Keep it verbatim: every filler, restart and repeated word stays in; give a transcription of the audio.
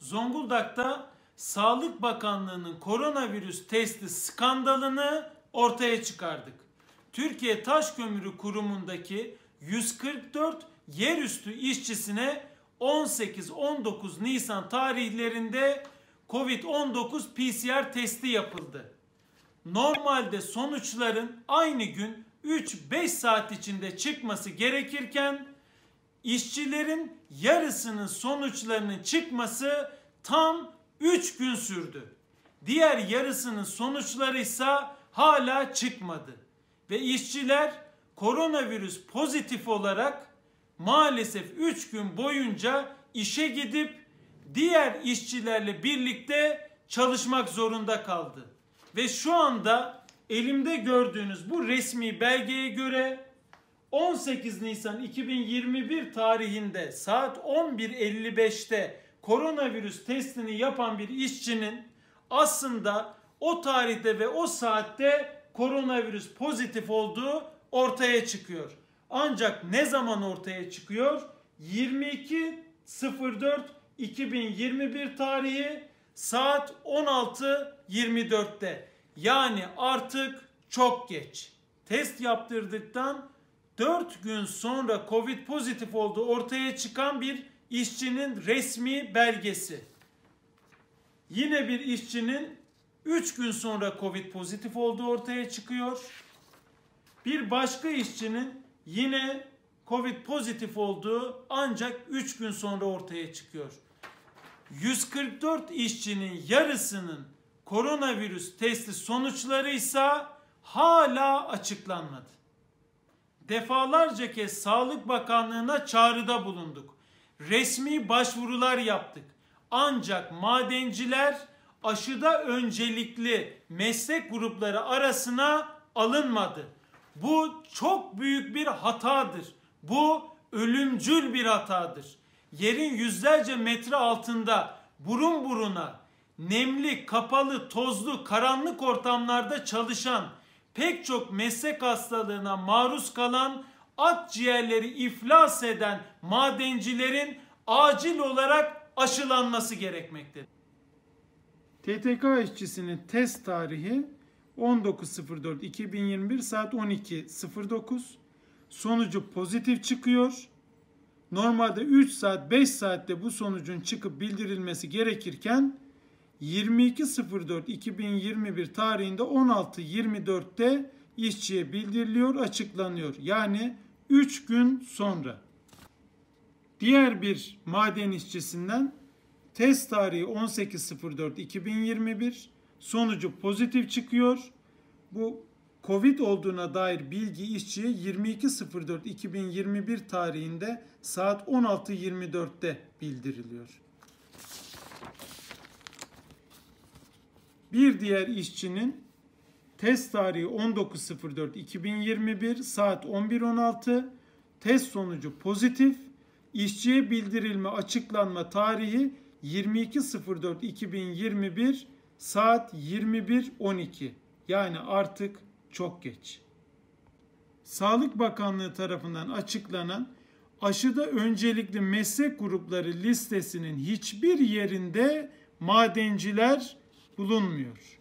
Zonguldak'ta Sağlık Bakanlığı'nın koronavirüs testi skandalını ortaya çıkardık. Türkiye Taşkömürü Kurumu'ndaki yüz kırk dört yerüstü işçisine on sekiz on dokuz Nisan tarihlerinde COVID on dokuz P C R testi yapıldı. Normalde sonuçların aynı gün üç beş saat içinde çıkması gerekirken işçilerin yarısının sonuçlarının çıkması tam üç gün sürdü. Diğer yarısının sonuçları ise hala çıkmadı. Ve işçiler koronavirüs pozitif olarak maalesef üç gün boyunca işe gidip diğer işçilerle birlikte çalışmak zorunda kaldı. Ve şu anda elimde gördüğünüz bu resmi belgeye göre on sekiz Nisan iki bin yirmi bir tarihinde saat on bir elli beşte koronavirüs testini yapan bir işçinin aslında o tarihte ve o saatte koronavirüs pozitif olduğu ortaya çıkıyor. Ancak ne zaman ortaya çıkıyor? yirmi iki sıfır dört iki bin yirmi bir tarihi saat on altı yirmi dörtte. Yani artık çok geç. Test yaptırdıktan dört gün sonra COVID pozitif olduğu ortaya çıkan bir işçinin resmi belgesi. Yine bir işçinin üç gün sonra COVID pozitif olduğu ortaya çıkıyor. Bir başka işçinin yine COVID pozitif olduğu ancak üç gün sonra ortaya çıkıyor. yüz kırk dört işçinin yarısının koronavirüs testi sonuçları ise hala açıklanmadı. Defalarca kez Sağlık Bakanlığı'na çağrıda bulunduk. Resmi başvurular yaptık. Ancak madenciler aşıda öncelikli meslek grupları arasına alınmadı. Bu çok büyük bir hatadır. Bu ölümcül bir hatadır. Yerin yüzlerce metre altında burun buruna nemli, kapalı, tozlu, karanlık ortamlarda çalışan, pek çok meslek hastalığına maruz kalan, akciğerleri iflas eden madencilerin acil olarak aşılanması gerekmektedir. T T K işçisinin test tarihi on dokuz sıfır dört iki bin yirmi bir saat on iki sıfır dokuz. Sonucu pozitif çıkıyor. Normalde üç saat beş saatte bu sonucun çıkıp bildirilmesi gerekirken yirmi iki sıfır dört iki bin yirmi bir tarihinde on altı yirmi dörtte işçiye bildiriliyor, açıklanıyor. Yani üç gün sonra. Diğer bir maden işçisinden test tarihi on sekiz sıfır dört iki bin yirmi bir, sonucu pozitif çıkıyor. Bu COVID olduğuna dair bilgi işçiye yirmi iki sıfır dört iki bin yirmi bir tarihinde saat on altı yirmi dörtte bildiriliyor. Bir diğer işçinin test tarihi on dokuz sıfır dört iki bin yirmi bir saat on bir on altı, test sonucu pozitif, işçiye bildirilme açıklanma tarihi yirmi iki sıfır dört iki bin yirmi bir saat yirmi bir on iki, yani artık çok geç. Sağlık Bakanlığı tarafından açıklanan aşıda öncelikli meslek grupları listesinin hiçbir yerinde madenciler bulunmuyor.